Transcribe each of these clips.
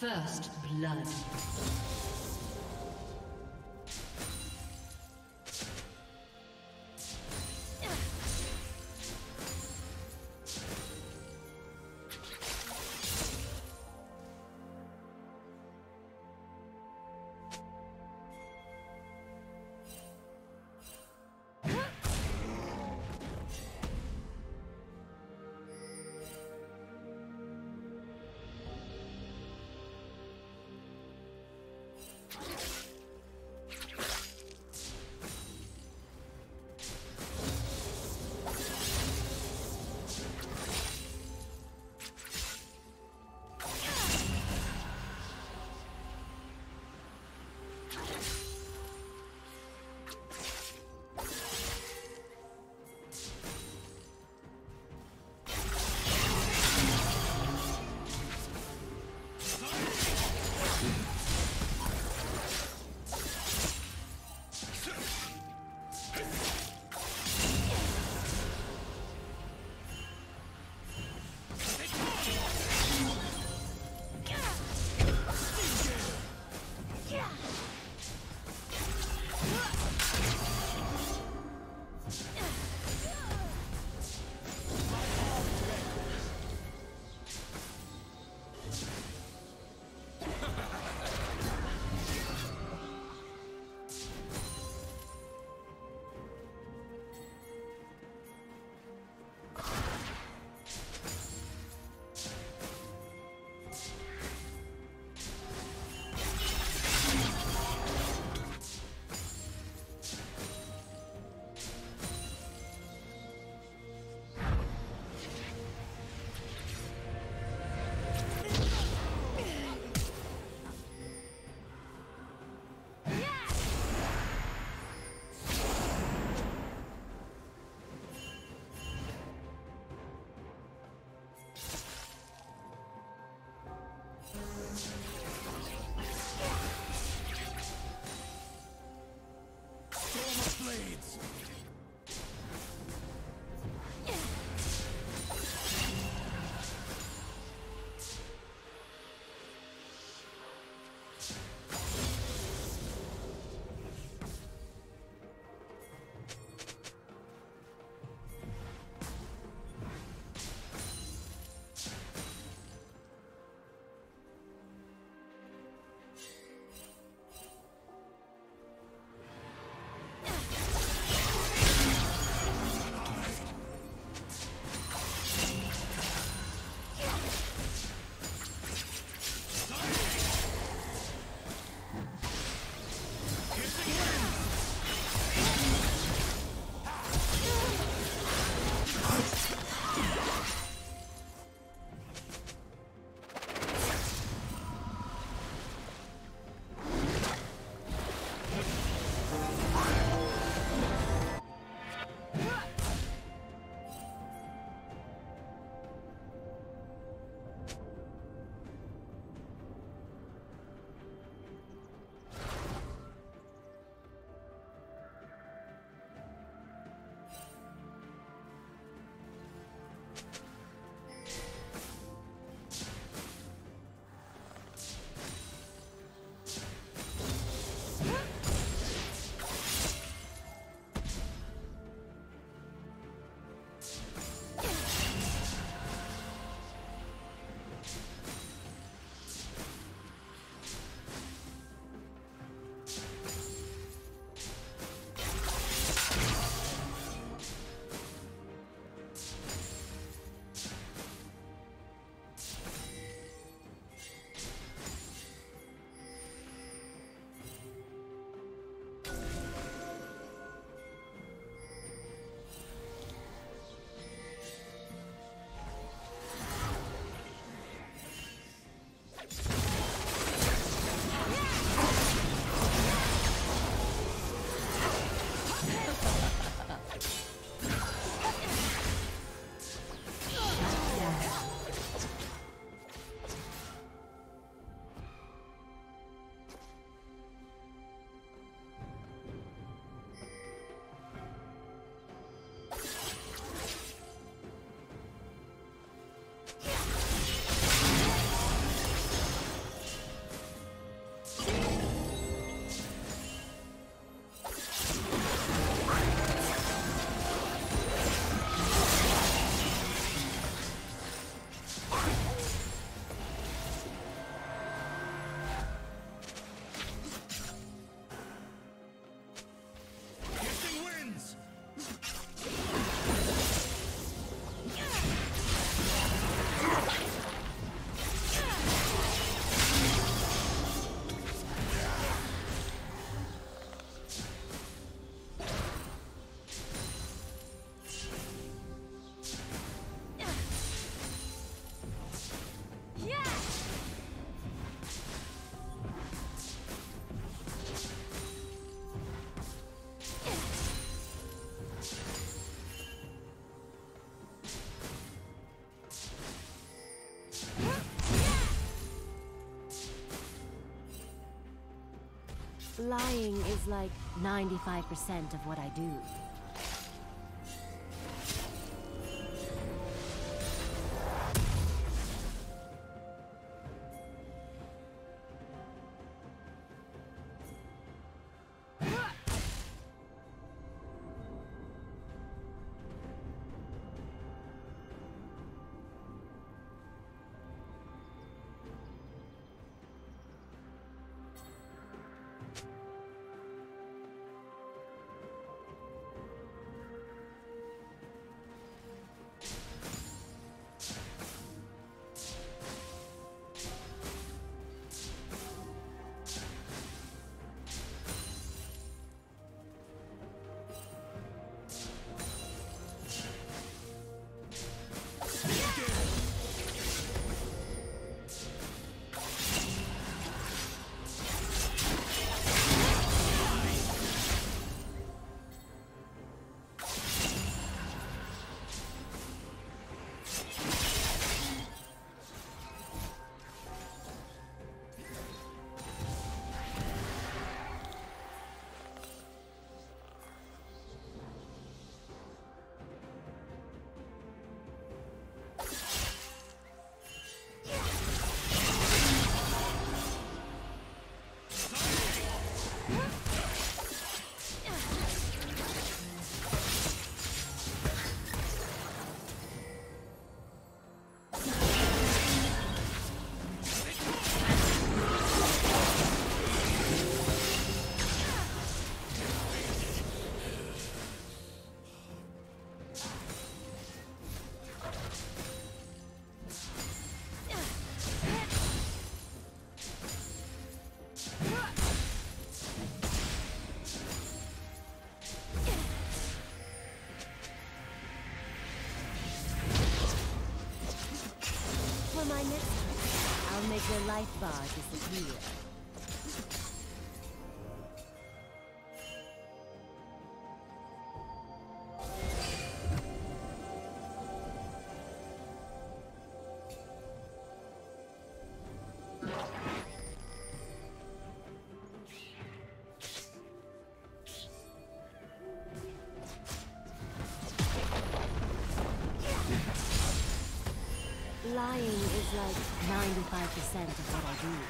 First blood. Lying is like 95% of what I do. Your life bar disappear. Lying is like 95% of what I do.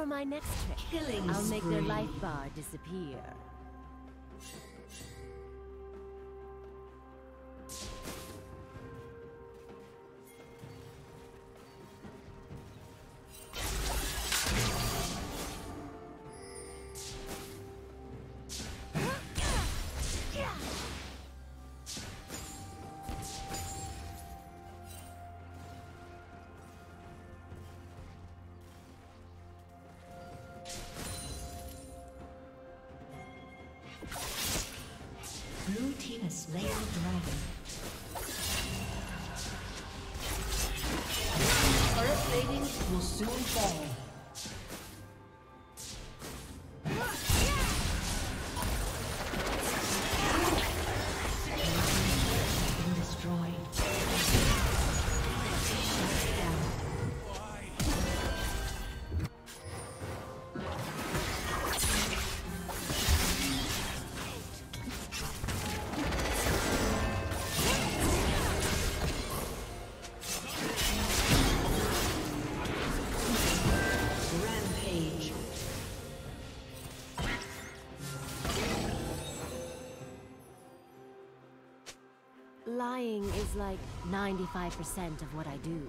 For my next trick, I'll make their life bar disappear. slain the dragon. Turret plating will soon fall. Lying is like 95% of what I do.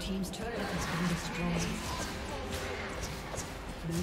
Team's turret has been destroyed. Blue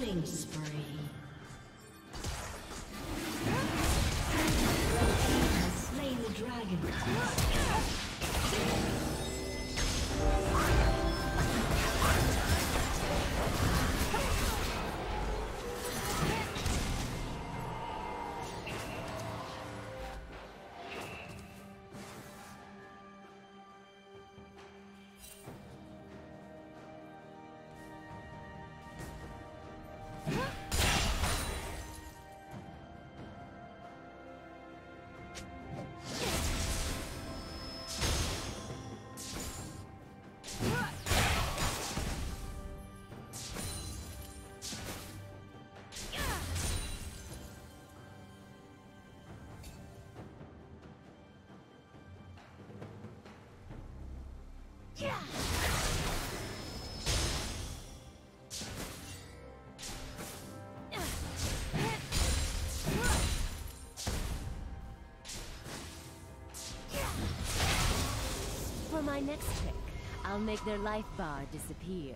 Killing spree. Slay the dragon. For my next trick, I'll make their life bar disappear.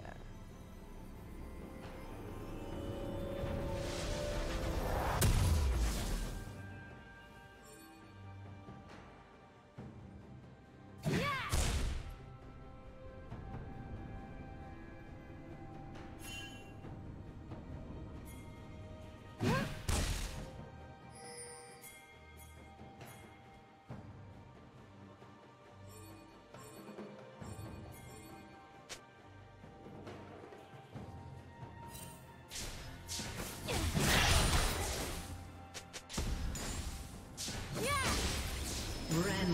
Rampage.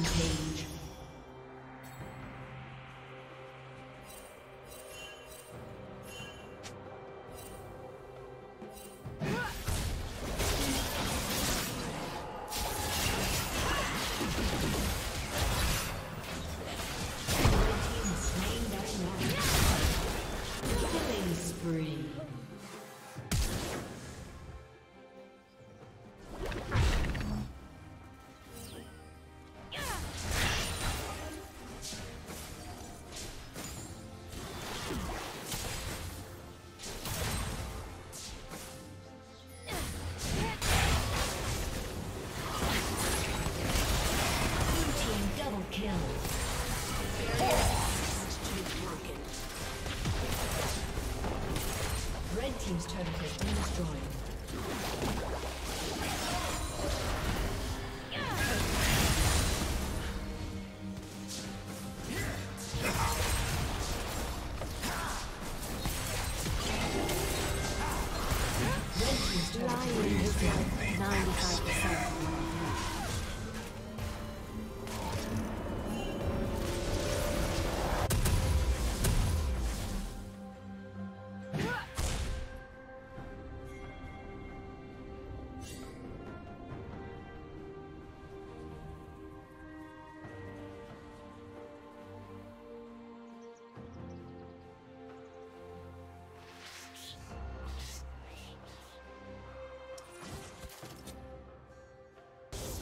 Team's turret has been destroyed. Red team's turret has been 95%.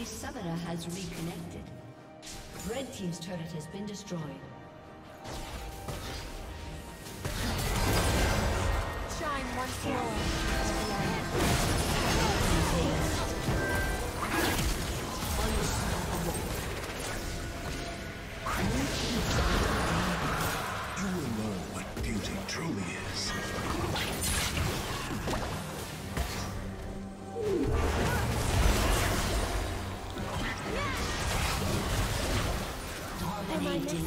A summoner has reconnected. Red Team's turret has been destroyed. Shine once more. You will know what beauty truly is. I'll make their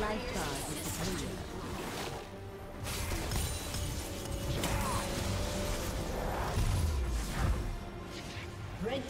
lifeguard with the soldier. Red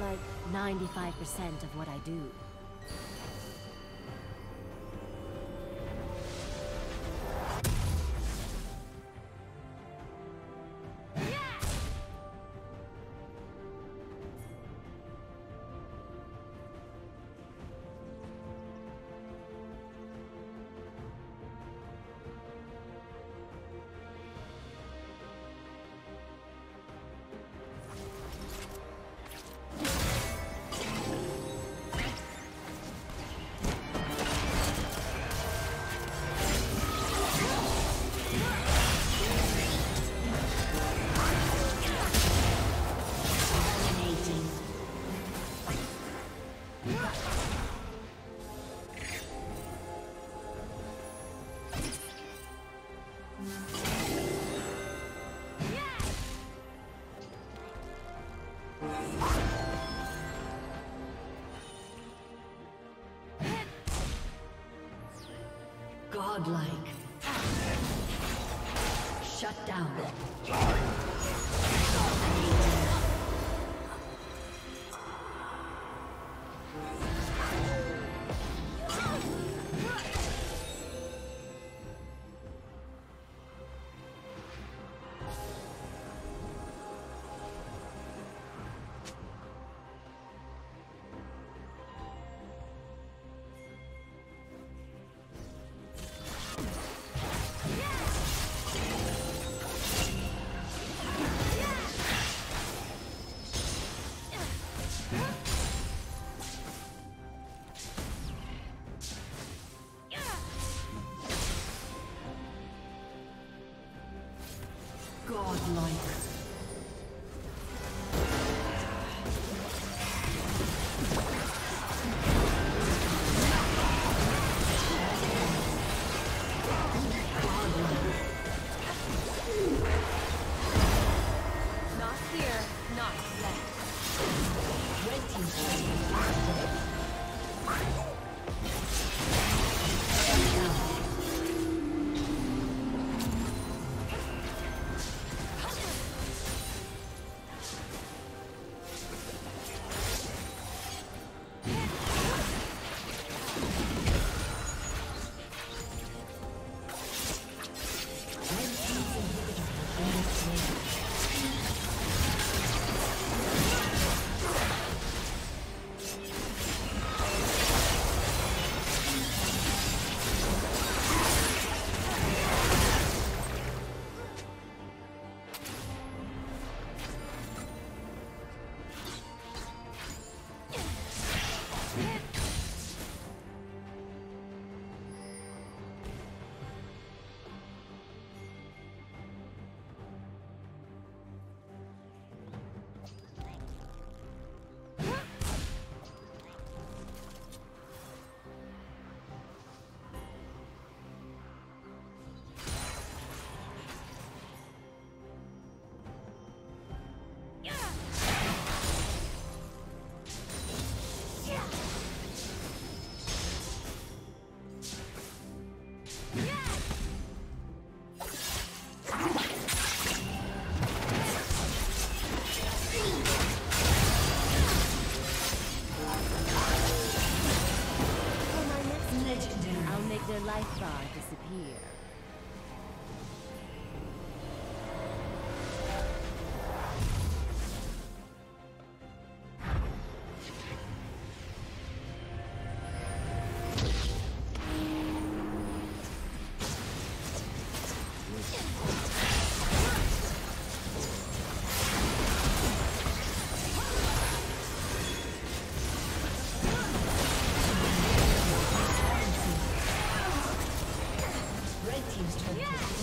Like 95% of what I do. Godlike. Shut down. Like here. Team's turn. Yeah.